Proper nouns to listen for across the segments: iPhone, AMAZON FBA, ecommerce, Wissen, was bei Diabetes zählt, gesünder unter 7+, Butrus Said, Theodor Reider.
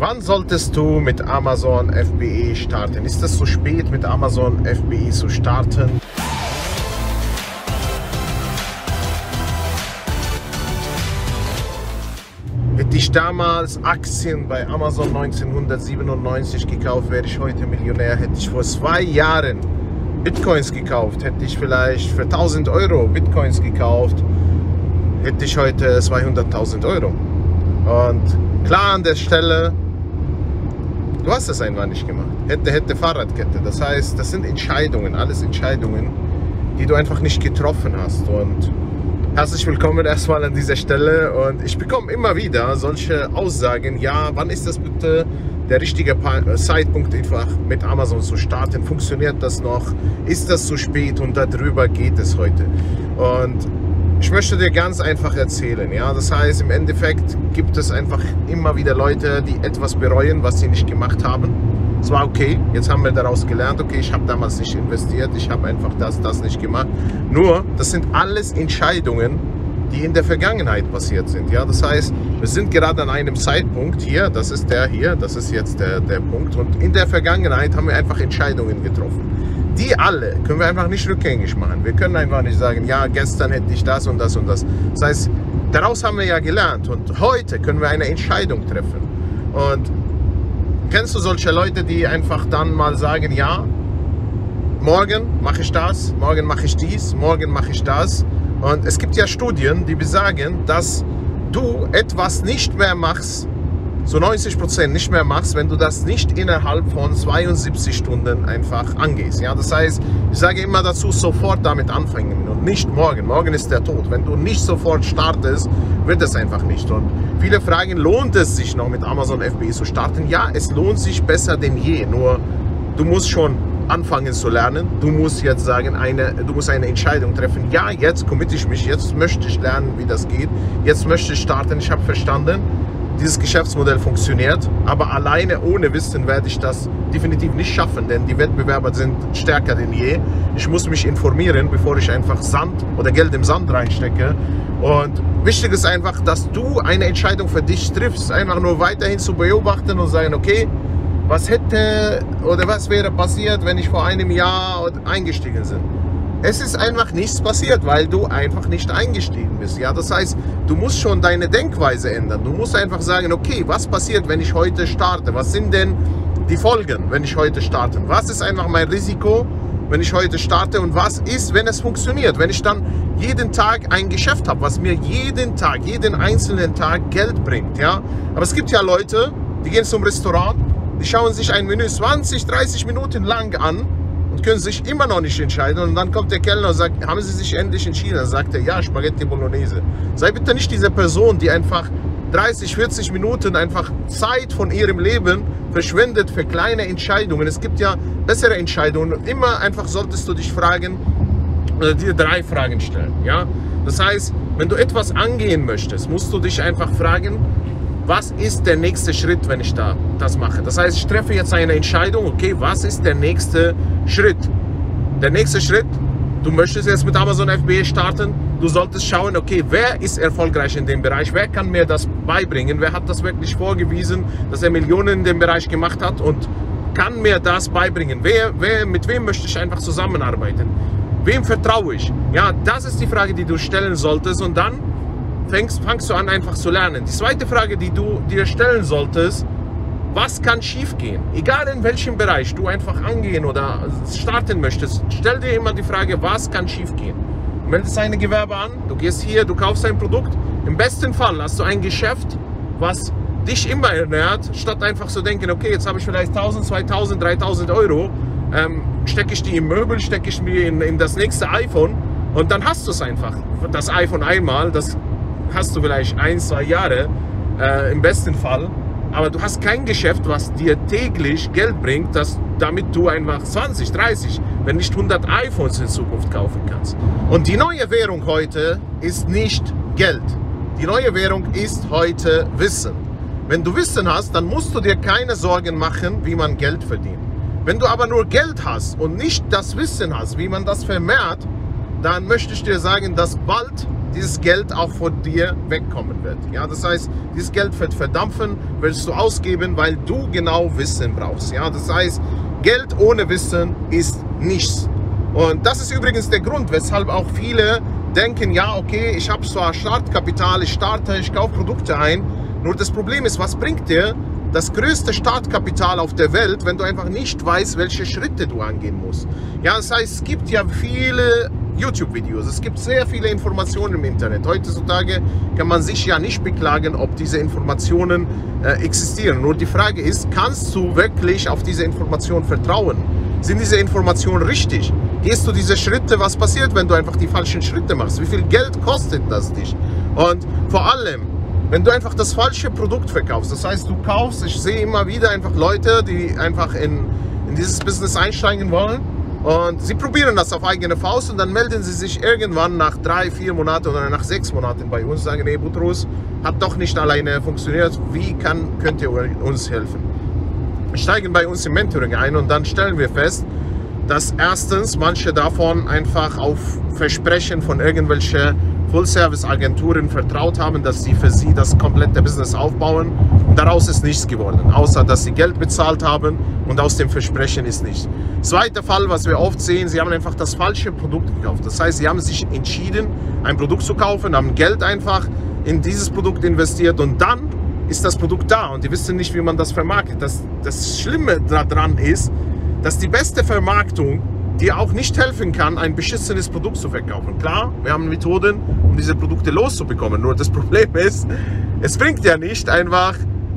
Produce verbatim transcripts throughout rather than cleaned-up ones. Wann solltest du mit Amazon F B A starten? Ist es zu spät, mit Amazon F B A zu starten? Hätte ich damals Aktien bei Amazon neunzehnhundertsiebenundneunzig gekauft, wäre ich heute Millionär. Hätte ich vor zwei Jahren Bitcoins gekauft, hätte ich vielleicht für tausend Euro Bitcoins gekauft, hätte ich heute zweihunderttausend Euro. Und klar an der Stelle, du hast es einfach nicht gemacht. Hätte, hätte, Fahrradkette. Das heißt, das sind Entscheidungen, alles Entscheidungen, die du einfach nicht getroffen hast. Und herzlich willkommen erstmal an dieser Stelle. Und ich bekomme immer wieder solche Aussagen, ja, wann ist das bitte der richtige Zeitpunkt, einfach mit Amazon zu starten? Funktioniert das noch? Ist das zu spät? Und darüber geht es heute. Und ich möchte dir ganz einfach erzählen, ja, das heißt, im Endeffekt gibt es einfach immer wieder Leute, die etwas bereuen, was sie nicht gemacht haben. Es war okay, jetzt haben wir daraus gelernt, okay, ich habe damals nicht investiert, ich habe einfach das, das nicht gemacht. Nur, das sind alles Entscheidungen, die in der Vergangenheit passiert sind, ja, das heißt, wir sind gerade an einem Zeitpunkt hier, das ist der hier, das ist jetzt der, der Punkt, und in der Vergangenheit haben wir einfach Entscheidungen getroffen. Die alle können wir einfach nicht rückgängig machen. Wir können einfach nicht sagen, ja, gestern hätte ich das und das und das. Das heißt, daraus haben wir ja gelernt und heute können wir eine Entscheidung treffen. Und kennst du solche Leute, die einfach dann mal sagen, ja, morgen mache ich das, morgen mache ich dies, morgen mache ich das. Und es gibt ja Studien, die besagen, dass du etwas nicht mehr machst, so neunzig Prozent nicht mehr machst, wenn du das nicht innerhalb von zweiundsiebzig Stunden einfach angehst. Ja, das heißt, ich sage immer dazu, sofort damit anfangen und nicht morgen. Morgen ist der Tod. Wenn du nicht sofort startest, wird es einfach nicht. Und viele fragen, lohnt es sich noch mit Amazon F B A zu starten? Ja, es lohnt sich besser denn je. Nur du musst schon anfangen zu lernen. Du musst jetzt sagen, eine, du musst eine Entscheidung treffen. Ja, jetzt committe ich mich. Jetzt möchte ich lernen, wie das geht. Jetzt möchte ich starten. Ich habe verstanden, dieses Geschäftsmodell funktioniert, aber alleine ohne Wissen werde ich das definitiv nicht schaffen, denn die Wettbewerber sind stärker denn je. Ich muss mich informieren, bevor ich einfach Sand oder Geld im Sand reinstecke. Und wichtig ist einfach, dass du eine Entscheidung für dich triffst, einfach nur weiterhin zu beobachten und sagen, okay, was hätte oder was wäre passiert, wenn ich vor einem Jahr eingestiegen bin. Es ist einfach nichts passiert, weil du einfach nicht eingestiegen bist. Ja, das heißt, du musst schon deine Denkweise ändern. Du musst einfach sagen, okay, was passiert, wenn ich heute starte? Was sind denn die Folgen, wenn ich heute starte? Was ist einfach mein Risiko, wenn ich heute starte? Und was ist, wenn es funktioniert? Wenn ich dann jeden Tag ein Geschäft habe, was mir jeden Tag, jeden einzelnen Tag Geld bringt. Ja? Aber es gibt ja Leute, die gehen zum Restaurant, die schauen sich ein Menü zwanzig, dreißig Minuten lang an und können sich immer noch nicht entscheiden, und dann kommt der Kellner und sagt, haben Sie sich endlich entschieden? Dann sagt er, ja, Spaghetti Bolognese. Sei bitte nicht diese Person, die einfach dreißig, vierzig Minuten einfach Zeit von ihrem Leben verschwendet für kleine Entscheidungen. Es gibt ja bessere Entscheidungen, und immer einfach solltest du dich fragen, oder dir drei Fragen stellen. Ja? Das heißt, wenn du etwas angehen möchtest, musst du dich einfach fragen, was ist der nächste Schritt, wenn ich da das mache? Das heißt, ich treffe jetzt eine Entscheidung, okay, was ist der nächste Schritt? Der nächste Schritt, du möchtest jetzt mit Amazon F B A starten, du solltest schauen, okay, wer ist erfolgreich in dem Bereich, wer kann mir das beibringen, wer hat das wirklich vorgewiesen, dass er Millionen in dem Bereich gemacht hat und kann mir das beibringen, wer, wer, mit wem möchte ich einfach zusammenarbeiten, wem vertraue ich? Ja, das ist die Frage, die du stellen solltest, und dann Fängst, fangst du an einfach zu lernen. Die zweite Frage, die du dir stellen solltest, was kann schief gehen? Egal in welchem Bereich du einfach angehen oder starten möchtest, stell dir immer die Frage, was kann schief gehen? Du meldest ein Gewerbe an, du gehst hier, du kaufst ein Produkt, im besten Fall hast du ein Geschäft, was dich immer ernährt, statt einfach zu denken, okay, jetzt habe ich vielleicht tausend, zweitausend, dreitausend Euro, ähm, stecke ich die in Möbel, stecke ich mir in, in das nächste iPhone, und dann hast du es einfach. Das iPhone einmal, das hast du vielleicht ein, zwei Jahre äh, im besten Fall, aber du hast kein Geschäft, was dir täglich Geld bringt, dass, damit du einfach zwanzig, dreißig, wenn nicht hundert iPhones in Zukunft kaufen kannst. Und die neue Währung heute ist nicht Geld. Die neue Währung ist heute Wissen. Wenn du Wissen hast, dann musst du dir keine Sorgen machen, wie man Geld verdient. Wenn du aber nur Geld hast und nicht das Wissen hast, wie man das vermehrt, dann möchte ich dir sagen, dass bald dieses Geld auch von dir wegkommen wird. Ja, das heißt, dieses Geld wird verdampfen, willst du ausgeben, weil du genau Wissen brauchst. Ja, das heißt, Geld ohne Wissen ist nichts. Und das ist übrigens der Grund, weshalb auch viele denken, ja, okay, ich habe zwar Startkapital, ich starte, ich kaufe Produkte ein, nur das Problem ist, was bringt dir das größte Startkapital auf der Welt, wenn du einfach nicht weißt, welche Schritte du angehen musst. Ja, das heißt, es gibt ja viele YouTube-Videos, es gibt sehr viele Informationen im Internet. Heutzutage kann man sich ja nicht beklagen, ob diese Informationen äh, existieren. Nur die Frage ist, kannst du wirklich auf diese Informationen vertrauen? Sind diese Informationen richtig? Gehst du diese Schritte, was passiert, wenn du einfach die falschen Schritte machst? Wie viel Geld kostet das dich? Und vor allem, wenn du einfach das falsche Produkt verkaufst, das heißt, du kaufst, ich sehe immer wieder einfach Leute, die einfach in, in dieses Business einsteigen wollen und sie probieren das auf eigene Faust und dann melden sie sich irgendwann nach drei, vier Monaten oder nach sechs Monaten bei uns und sagen, nee, Butrus, hat doch nicht alleine funktioniert, wie kann, könnt ihr uns helfen? Steigen bei uns im Mentoring ein und dann stellen wir fest, dass erstens manche davon einfach auf Versprechen von irgendwelchen Full-Service-Agenturen vertraut haben, dass sie für sie das komplette Business aufbauen. Daraus ist nichts geworden, außer dass sie Geld bezahlt haben und aus dem Versprechen ist nichts. Zweiter Fall, was wir oft sehen, sie haben einfach das falsche Produkt gekauft. Das heißt, sie haben sich entschieden, ein Produkt zu kaufen, haben Geld einfach in dieses Produkt investiert und dann ist das Produkt da und die wissen nicht, wie man das vermarktet. Das, das Schlimme daran ist, dass die beste Vermarktung dir auch nicht helfen kann, ein beschissenes Produkt zu verkaufen. Klar, wir haben Methoden, um diese Produkte loszubekommen. Nur das Problem ist, es bringt ja nicht einfach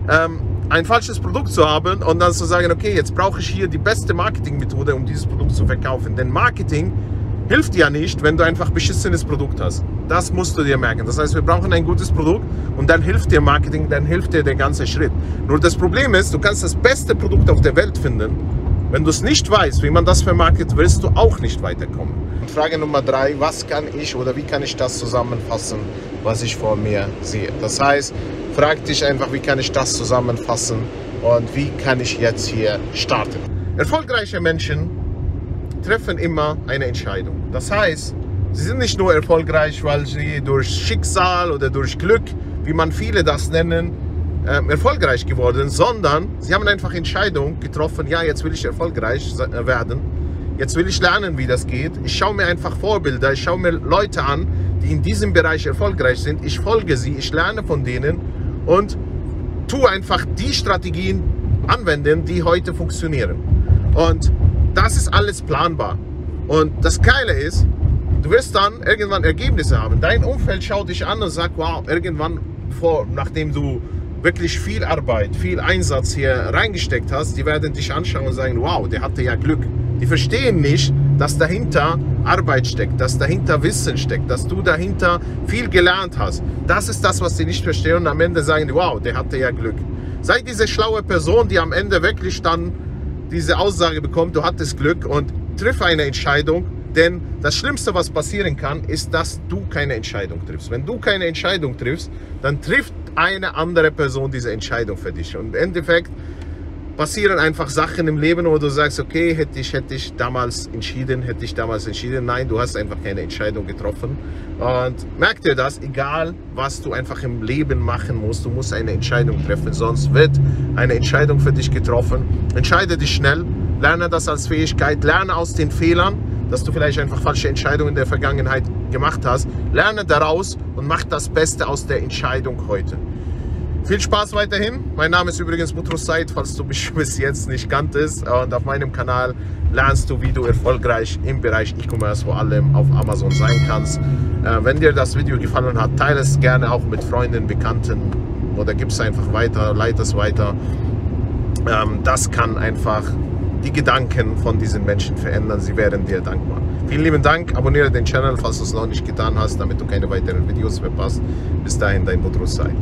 ähm, ein falsches Produkt zu haben und dann zu sagen, okay, jetzt brauche ich hier die beste Marketingmethode, um dieses Produkt zu verkaufen. Denn Marketing hilft ja nicht, wenn du einfach beschissenes Produkt hast. Das musst du dir merken. Das heißt, wir brauchen ein gutes Produkt und dann hilft dir Marketing, dann hilft dir der ganze Schritt. Nur das Problem ist, du kannst das beste Produkt auf der Welt finden. Wenn du es nicht weißt, wie man das vermarktet, wirst du auch nicht weiterkommen. Und Frage Nummer drei, was kann ich oder wie kann ich das zusammenfassen, was ich vor mir sehe? Das heißt, frag dich einfach, wie kann ich das zusammenfassen und wie kann ich jetzt hier starten? Erfolgreiche Menschen treffen immer eine Entscheidung. Das heißt, sie sind nicht nur erfolgreich, weil sie durch Schicksal oder durch Glück, wie man viele das nennen, erfolgreich geworden, sondern sie haben einfach Entscheidungen getroffen, ja, jetzt will ich erfolgreich werden, jetzt will ich lernen, wie das geht, ich schaue mir einfach Vorbilder, ich schaue mir Leute an, die in diesem Bereich erfolgreich sind, ich folge sie, ich lerne von denen und tue einfach die Strategien anwenden, die heute funktionieren. Und das ist alles planbar. Und das Geile ist, du wirst dann irgendwann Ergebnisse haben. Dein Umfeld schaut dich an und sagt, wow, irgendwann, vor, nachdem du wirklich viel Arbeit, viel Einsatz hier reingesteckt hast, die werden dich anschauen und sagen, wow, der hatte ja Glück. Die verstehen nicht, dass dahinter Arbeit steckt, dass dahinter Wissen steckt, dass du dahinter viel gelernt hast. Das ist das, was sie nicht verstehen und am Ende sagen, wow, der hatte ja Glück. Sei diese schlaue Person, die am Ende wirklich dann diese Aussage bekommt, du hattest Glück und triff eine Entscheidung, denn das Schlimmste, was passieren kann, ist, dass du keine Entscheidung triffst. Wenn du keine Entscheidung triffst, dann trifft eine andere Person diese Entscheidung für dich. Und im Endeffekt passieren einfach Sachen im Leben, wo du sagst, okay, hätte ich, hätte ich damals entschieden, hätte ich damals entschieden. Nein, du hast einfach keine Entscheidung getroffen. Und merk dir das, egal was du einfach im Leben machen musst, du musst eine Entscheidung treffen, sonst wird eine Entscheidung für dich getroffen. Entscheide dich schnell, lerne das als Fähigkeit, lerne aus den Fehlern, dass du vielleicht einfach falsche Entscheidungen in der Vergangenheit gemacht hast. Lerne daraus und mach das Beste aus der Entscheidung heute. Viel Spaß weiterhin. Mein Name ist übrigens Butrus Said, falls du mich bis jetzt nicht kanntest. Und auf meinem Kanal lernst du, wie du erfolgreich im Bereich E-Commerce, vor allem auf Amazon, sein kannst. Wenn dir das Video gefallen hat, teile es gerne auch mit Freunden, Bekannten oder gib es einfach weiter, leite es weiter. Das kann einfach die Gedanken von diesen Menschen verändern. Sie wären dir dankbar. Vielen lieben Dank. Abonniere den Channel, falls du es noch nicht getan hast, damit du keine weiteren Videos verpasst. Bis dahin, dein Butrus Said.